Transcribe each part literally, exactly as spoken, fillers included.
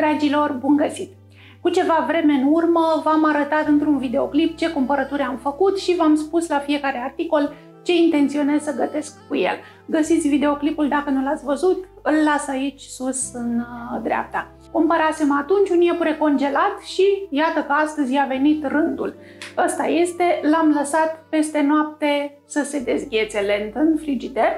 Dragilor, bun găsit! Cu ceva vreme în urmă v-am arătat într-un videoclip ce cumpărături am făcut și v-am spus la fiecare articol ce intenționez să gătesc cu el. Găsiți videoclipul dacă nu l-ați văzut, îl las aici sus în dreapta. Cumpărasem atunci un iepure congelat și iată că astăzi a venit rândul. Ăsta este, l-am lăsat peste noapte să se dezghețe lent în frigider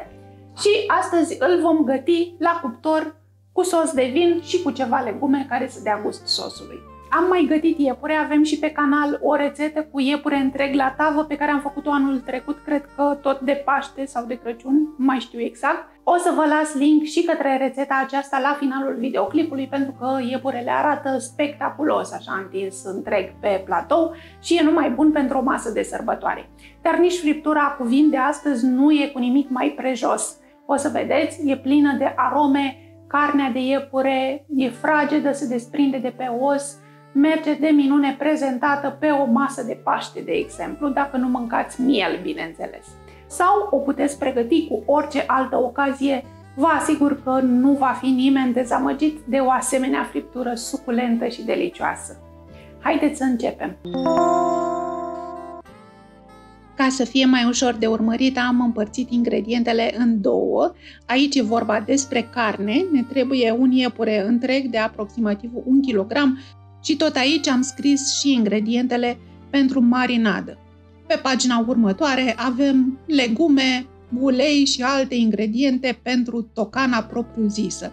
și astăzi îl vom găti la cuptor cu sos de vin și cu ceva legume care să dea gust sosului. Am mai gătit iepure, avem și pe canal o rețetă cu iepure întreg la tavă pe care am făcut-o anul trecut, cred că tot de Paște sau de Crăciun, nu mai știu exact. O să vă las link și către rețeta aceasta la finalul videoclipului pentru că iepurele arată spectaculos, așa întins întreg pe platou și e numai bun pentru o masă de sărbătoare. Dar nici friptura cu vin de astăzi nu e cu nimic mai prejos. O să vedeți, e plină de arome, carnea de iepure e fragedă, se desprinde de pe os, merge de minune prezentată pe o masă de Paște, de exemplu, dacă nu mâncați miel, bineînțeles. Sau o puteți pregăti cu orice altă ocazie, vă asigur că nu va fi nimeni dezamăgit de o asemenea friptură suculentă și delicioasă. Haideți să începem! Ca să fie mai ușor de urmărit, am împărțit ingredientele în două. Aici e vorba despre carne, ne trebuie un iepure întreg de aproximativ un kilogram și tot aici am scris și ingredientele pentru marinadă. Pe pagina următoare avem legume, ulei și alte ingrediente pentru tocana propriu-zisă.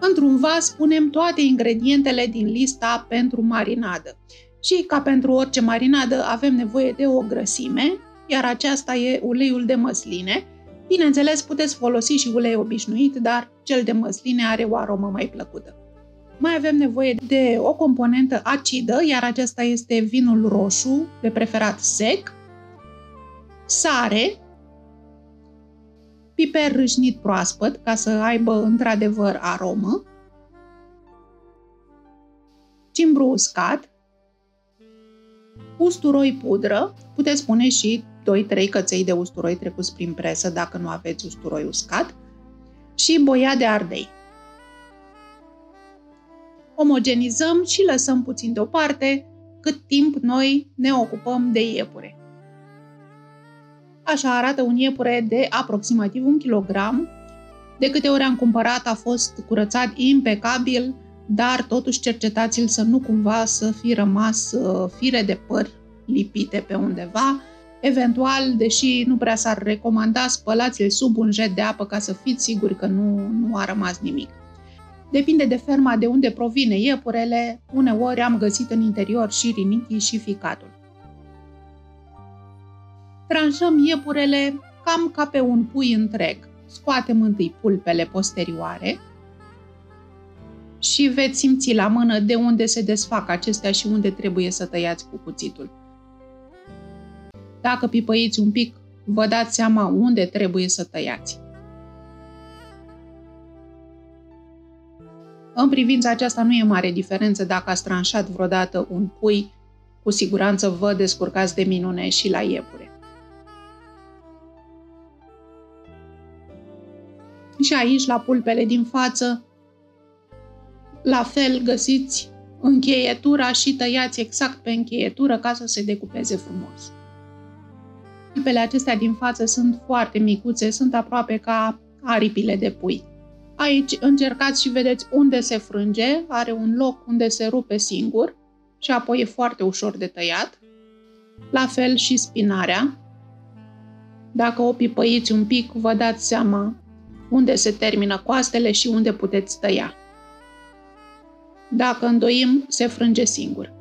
Într-un vas punem toate ingredientele din lista pentru marinadă. Și, ca pentru orice marinadă, avem nevoie de o grăsime, iar aceasta e uleiul de măsline. Bineînțeles, puteți folosi și ulei obișnuit, dar cel de măsline are o aromă mai plăcută. Mai avem nevoie de o componentă acidă, iar aceasta este vinul roșu, de preferat sec, sare, piper râșnit proaspăt, ca să aibă într-adevăr aromă, cimbru uscat, usturoi pudră, puteți pune și doi trei căței de usturoi trecuți prin presă dacă nu aveți usturoi uscat, și boia de ardei. Omogenizăm și lăsăm puțin deoparte cât timp noi ne ocupăm de iepure. Așa arată un iepure de aproximativ un kilogram. De câte ori am cumpărat a fost curățat impecabil, dar totuși cercetați-l să nu cumva să fi rămas fire de păr lipite pe undeva. Eventual, deși nu prea s-ar recomanda, spălați-l sub un jet de apă ca să fiți siguri că nu, nu a rămas nimic. Depinde de ferma de unde provine iepurele, uneori am găsit în interior și rinichii și ficatul. Tranșăm iepurele cam ca pe un pui întreg. Scoatem întâi pulpele posterioare și veți simți la mână de unde se desfac acestea și unde trebuie să tăiați cu cuțitul. Dacă pipăiți un pic, vă dați seama unde trebuie să tăiați. În privința aceasta nu e mare diferență dacă ați tranșat vreodată un pui, cu siguranță vă descurcați de minune și la iepure. Și aici, la pulpele din față, la fel găsiți încheietura și tăiați exact pe încheietură ca să se decupeze frumos. Pulpele acestea din față sunt foarte micuțe, sunt aproape ca aripile de pui. Aici încercați și vedeți unde se frânge, are un loc unde se rupe singur și apoi e foarte ușor de tăiat. La fel și spinarea. Dacă o pipăiți un pic, vă dați seama unde se termină coastele și unde puteți tăia. Dacă îndoim, se frânge singur.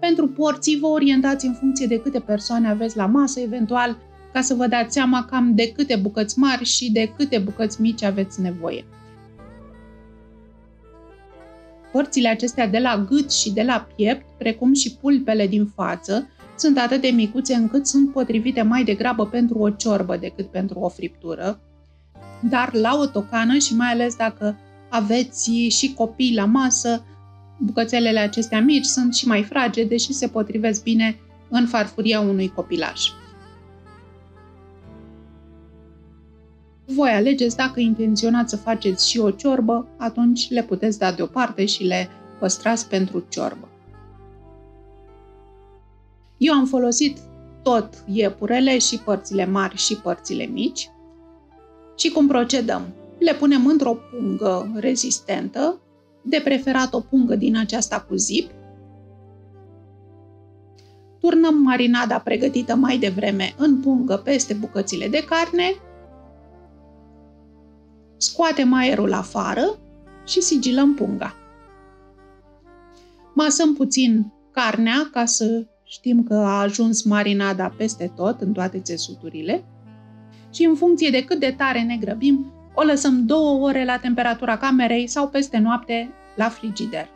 Pentru porții vă orientați în funcție de câte persoane aveți la masă, eventual, ca să vă dați seama cam de câte bucăți mari și de câte bucăți mici aveți nevoie. Părțile acestea de la gât și de la piept, precum și pulpele din față, sunt atât de micuțe încât sunt potrivite mai degrabă pentru o ciorbă decât pentru o friptură. Dar la o tocană și mai ales dacă aveți și copii la masă, bucățelele acestea mici sunt și mai fragede și se potrivesc bine în farfuria unui copilaj. Voi alegeți dacă intenționați să faceți și o ciorbă, atunci le puteți da deoparte și le păstrați pentru ciorbă. Eu am folosit tot iepurele, și părțile mari și părțile mici. Și cum procedăm? Le punem într-o pungă rezistentă, de preferat o pungă din aceasta cu zip. Turnăm marinada pregătită mai devreme în pungă peste bucățile de carne. Scoatem aerul afară și sigilăm punga. Masăm puțin carnea ca să știm că a ajuns marinada peste tot, în toate țesuturile. Și în funcție de cât de tare ne grăbim, o lăsăm două ore la temperatura camerei sau peste noapte la frigider.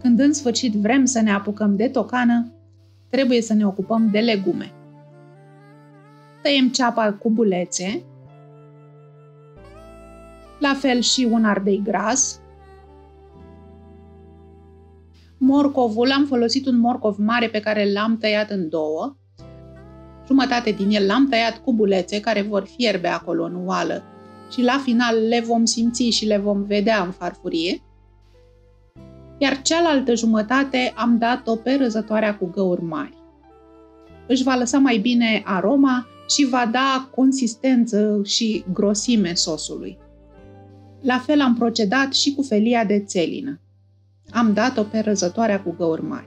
Când în sfârșit vrem să ne apucăm de tocană, trebuie să ne ocupăm de legume. Tăiem ceapa cu bulețe, la fel și un ardei gras. Morcovul, am folosit un morcov mare pe care l-am tăiat în două. Jumătate din el l-am tăiat cu bulețe care vor fierbe acolo în oală și la final le vom simți și le vom vedea în farfurie. Iar cealaltă jumătate am dat-o pe răzătoarea cu găuri mari. Își va lăsa mai bine aroma și va da consistență și grosime sosului. La fel am procedat și cu felia de țelină. Am dat-o pe răzătoarea cu găuri mari.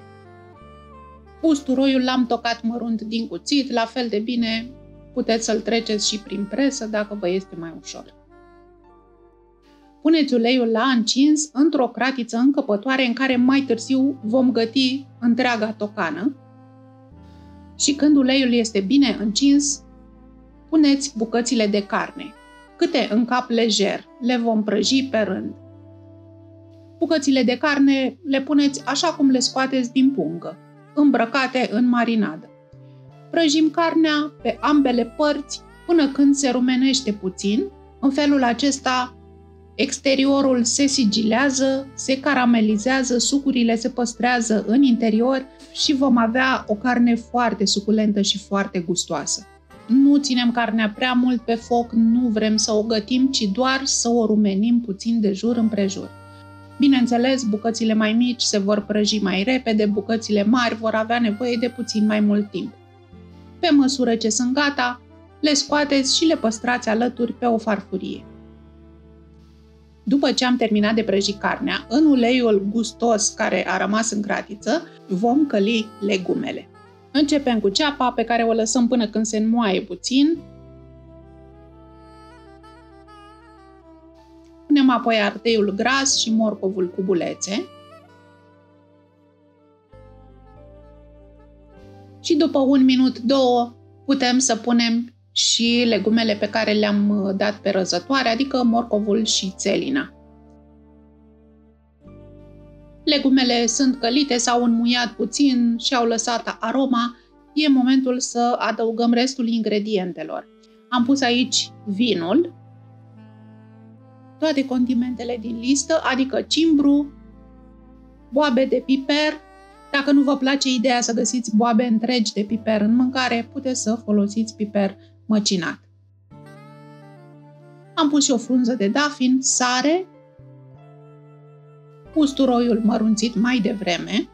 Usturoiul l-am tocat mărunt din cuțit, la fel de bine puteți să-l treceți și prin presă dacă vă este mai ușor. Puneți uleiul la încins într-o cratiță încăpătoare în care mai târziu vom găti întreaga tocană și când uleiul este bine încins, puneți bucățile de carne, câte în cap lejer, le vom prăji pe rând. Bucățile de carne le puneți așa cum le scoateți din pungă, îmbrăcate în marinadă. Prăjim carnea pe ambele părți până când se rumenește puțin. În felul acesta, exteriorul se sigilează, se caramelizează, sucurile se păstrează în interior și vom avea o carne foarte suculentă și foarte gustoasă. Nu ținem carnea prea mult pe foc, nu vrem să o gătim, ci doar să o rumenim puțin de jur împrejur. Bineînțeles, bucățile mai mici se vor prăji mai repede, bucățile mari vor avea nevoie de puțin mai mult timp. Pe măsură ce sunt gata, le scoateți și le păstrați alături pe o farfurie. După ce am terminat de prăji carnea, în uleiul gustos care a rămas în cratiță, vom căli legumele. Începem cu ceapa pe care o lăsăm până când se înmoaie puțin. Punem apoi ardeiul gras și morcovul cu bulețe. Și după un minut, două, putem să punem și legumele pe care le-am dat pe răzătoare, adică morcovul și țelina. Legumele sunt călite, s-au înmuiat puțin și au lăsat aroma. E momentul să adăugăm restul ingredientelor. Am pus aici vinul, toate condimentele din listă, adică cimbru, boabe de piper. Dacă nu vă place ideea să găsiți boabe întregi de piper în mâncare, puteți să folosiți piper măcinat. Am pus și o frunză de dafin, sare, usturoiul mărunțit mai devreme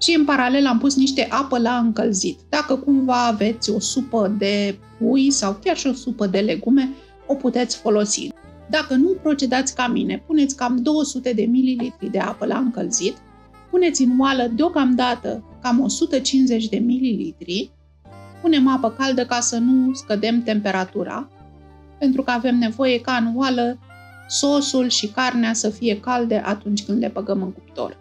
și în paralel am pus niște apă la încălzit. Dacă cumva aveți o supă de pui sau chiar și o supă de legume, o puteți folosi. Dacă nu procedați ca mine, puneți cam două sute de mililitri de apă la încălzit, puneți în oală deocamdată cam o sută cincizeci de mililitri, punem apă caldă ca să nu scădem temperatura, pentru că avem nevoie ca în oală sosul și carnea să fie calde atunci când le băgăm în cuptor.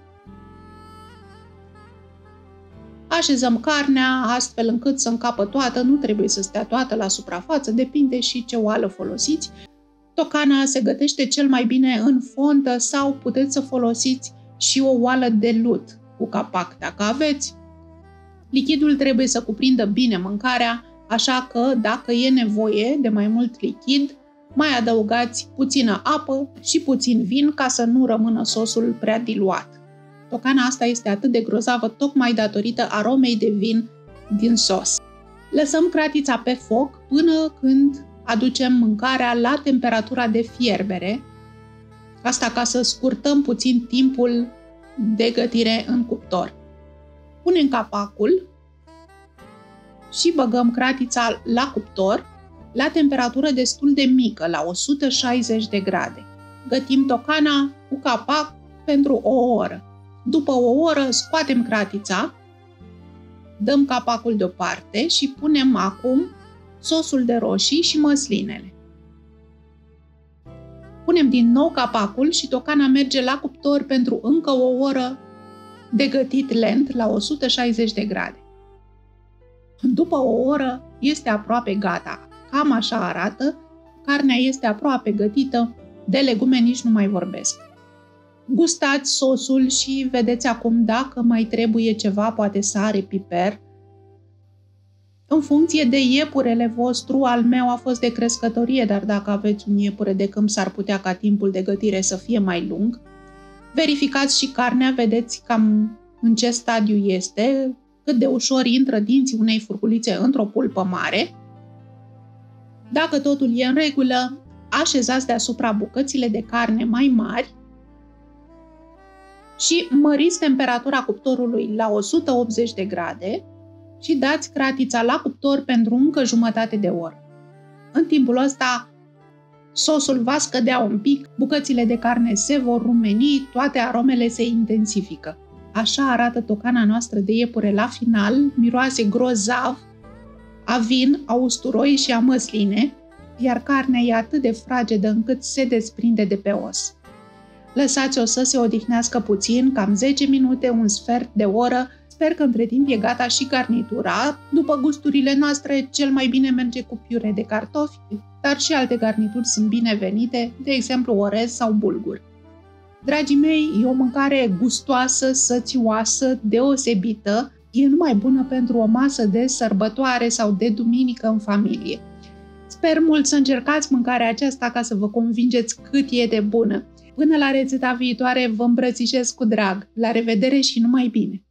Așezăm carnea astfel încât să încapă toată, nu trebuie să stea toată la suprafață, depinde și ce oală folosiți. Tocana se gătește cel mai bine în fontă sau puteți să folosiți și o oală de lut cu capac dacă aveți. Lichidul trebuie să cuprindă bine mâncarea, așa că dacă e nevoie de mai mult lichid, mai adăugați puțină apă și puțin vin ca să nu rămână sosul prea diluat. Tocana asta este atât de grozavă tocmai datorită aromei de vin din sos. Lăsăm cratița pe foc până când aducem mâncarea la temperatura de fierbere, asta ca să scurtăm puțin timpul de gătire în cuptor. Punem capacul și băgăm cratița la cuptor la temperatură destul de mică, la o sută șaizeci de grade. Gătim tocana cu capac pentru o oră. După o oră scoatem cratița, dăm capacul deoparte și punem acum sosul de roșii și măslinele. Punem din nou capacul și tocana merge la cuptor pentru încă o oră de gătit lent la o sută șaizeci de grade. După o oră este aproape gata. Cam așa arată, carnea este aproape gătită, de legume nici nu mai vorbesc. Gustați sosul și vedeți acum dacă mai trebuie ceva, poate sare, piper. În funcție de iepurele vostru, al meu a fost de crescătorie, dar dacă aveți un iepure de câmp, s-ar putea ca timpul de gătire să fie mai lung. Verificați și carnea, vedeți cam în ce stadiu este, cât de ușor intră dinții unei furculițe într-o pulpă mare. Dacă totul e în regulă, așezați deasupra bucățile de carne mai mari și măriți temperatura cuptorului la o sută optzeci de grade și dați cratița la cuptor pentru încă jumătate de oră. În timpul ăsta, sosul va scădea un pic, bucățile de carne se vor rumeni, toate aromele se intensifică. Așa arată tocana noastră de iepure la final, miroase grozav a vin, a usturoi și a măsline, iar carnea e atât de fragedă încât se desprinde de pe os. Lăsați-o să se odihnească puțin, cam zece minute, un sfert de oră. Sper că între timp e gata și garnitura. După gusturile noastre, cel mai bine merge cu piure de cartofi, dar și alte garnituri sunt binevenite, de exemplu orez sau bulgur. Dragii mei, e o mâncare gustoasă, sățioasă, deosebită. E numai bună pentru o masă de sărbătoare sau de duminică în familie. Sper mult să încercați mâncarea aceasta ca să vă convingeți cât e de bună. Până la rețeta viitoare, vă îmbrățișez cu drag. La revedere și numai bine!